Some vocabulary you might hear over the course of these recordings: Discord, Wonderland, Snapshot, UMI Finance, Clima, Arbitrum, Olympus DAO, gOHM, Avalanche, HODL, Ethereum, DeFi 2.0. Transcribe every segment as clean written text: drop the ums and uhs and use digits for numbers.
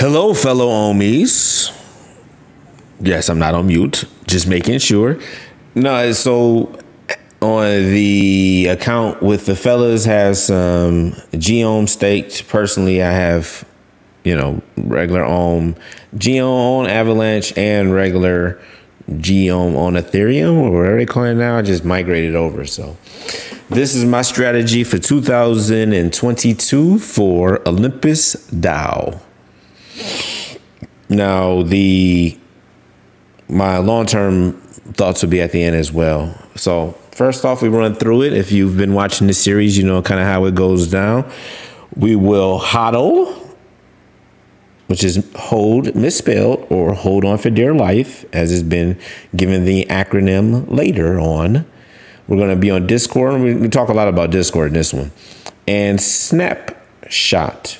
Hello, fellow omies. Yes, I'm not on mute. Just making sure. No, so on the account with the fellas has some gOHM staked. Personally, I have, you know, regular ohm gOHM on Avalanche and regular gOHM on Ethereum or whatever they call it now. I just migrated over. So this is my strategy for 2022 for Olympus DAO. Now, my long-term thoughts will be at the end as well. So first off, we run through it. If you've been watching the series, you know kind of how it goes down. We will HODL, which is hold misspelled, or hold on for dear life, as it's been given the acronym later on. We're going to be on Discord. We talk a lot about Discord in this one. And Snapshot.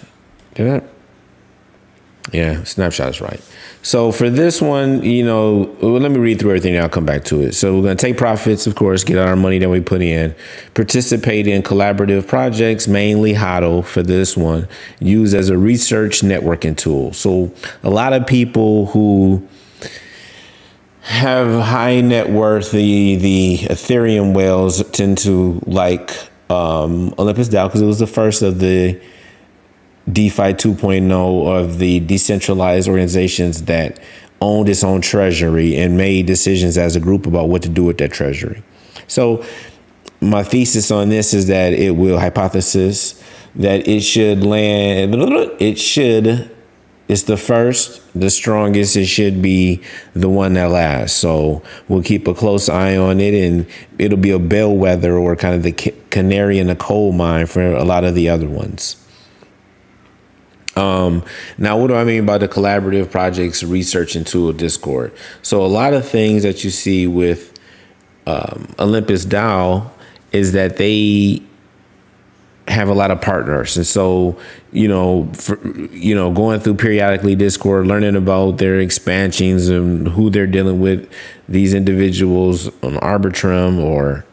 Yeah, Snapshot is right. So for this one, you know, let me read through everything and I'll come back to it. So we're going to take profits, of course, get our money that we put in, participate in collaborative projects, mainly HODL for this one, used as a research networking tool. So a lot of people who have high net worth, the Ethereum whales tend to like Olympus DAO because it was the first of the DeFi 2.0 of the decentralized organizations that owned its own treasury and made decisions as a group about what to do with that treasury. So my thesis on this is that it will hypothesis that it should land. It should. It's the first, the strongest. It should be the one that lasts. So we'll keep a close eye on it, and it'll be a bellwether or kind of the canary in the coal mine for a lot of the other ones. Now, what do I mean by the collaborative projects research and tool Discord? So a lot of things that you see with Olympus DAO is that they have a lot of partners. And so, you know, going through periodically Discord, learning about their expansions and who they're dealing with, these individuals on Arbitrum or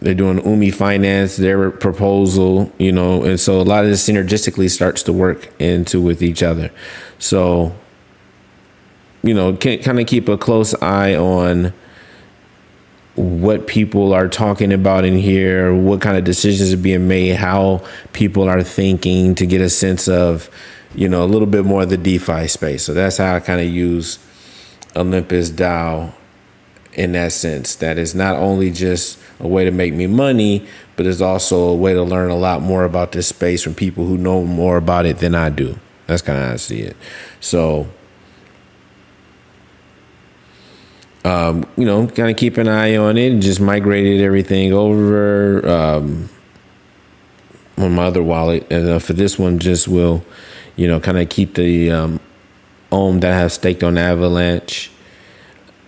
they're doing UMI Finance, their proposal, you know, and so a lot of this synergistically starts to work into with each other. So, you know, kind of keep a close eye on what people are talking about in here, what kind of decisions are being made, how people are thinking to get a sense of, you know, a little bit more of the DeFi space. So that's how I kind of use Olympus DAO in that sense, that it's not only just a way to make me money, but it's also a way to learn a lot more about this space from people who know more about it than I do. That's kind of how I see it. So, you know, kind of keep an eye on it and just migrated everything over on my other wallet. And for this one, just will, you know, kind of keep the ohm that I have staked on Avalanche.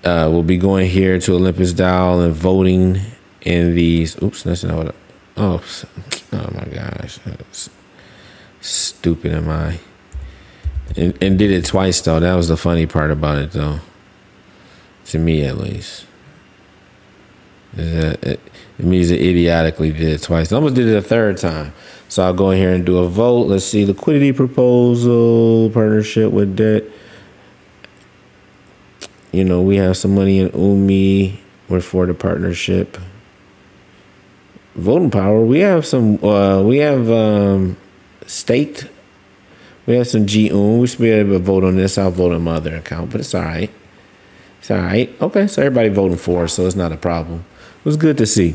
We'll be going here to Olympus DAO and voting in these. Oops, that's not what. Oh my gosh, that's stupid. Am I? And did it twice though. That was the funny part about it though. To me, at least, it means it idiotically did it twice. I almost did it a third time. So I'll go in here and do a vote. Let's see, liquidity proposal, partnership with debt. You know, we have some money in UMI. We're for the partnership. Voting power. We have some. We have staked. We have some gOHM. We should be able to vote on this. I'll vote on my other account, but it's all right. It's all right. Okay, so everybody voting for us, so it's not a problem. It was good to see.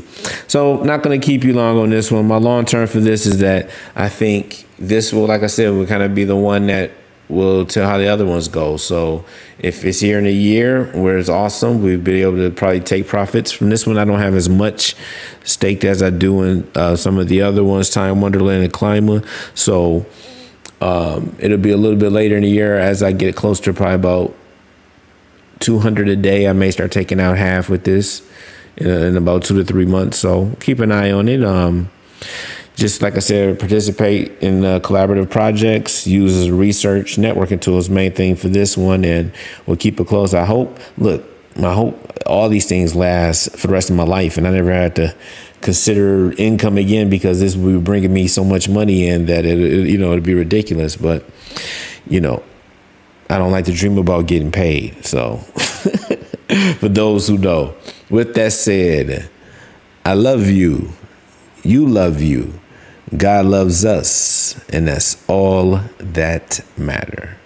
So not going to keep you long on this one. My long term for this is that I think this will, like I said, will kind of be the one that will tell how the other ones go. So if it's here in a year where it's awesome, we'll be able to probably take profits from this one. I don't have as much staked as I do in some of the other ones, Time, Wonderland, and Clima. So it'll be a little bit later in the year as I get closer to probably about 200 a day. I may start taking out half with this in about 2 to 3 months. So keep an eye on it. Just like I said, participate in collaborative projects, use research, networking tools, main thing for this one, and we'll keep it close. I hope, look, I hope all these things last for the rest of my life and I never had to consider income again, because this will be bringing me so much money in that it you know, it'd be ridiculous. But you know, I don't like to dream about getting paid. So for those who know, with that said, I love you. You love you. God loves us. And that's all that matters.